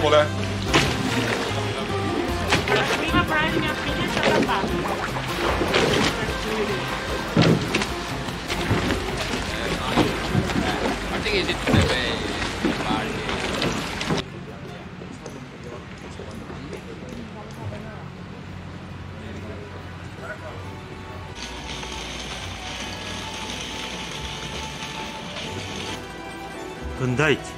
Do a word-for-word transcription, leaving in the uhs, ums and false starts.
过来。Gındayt.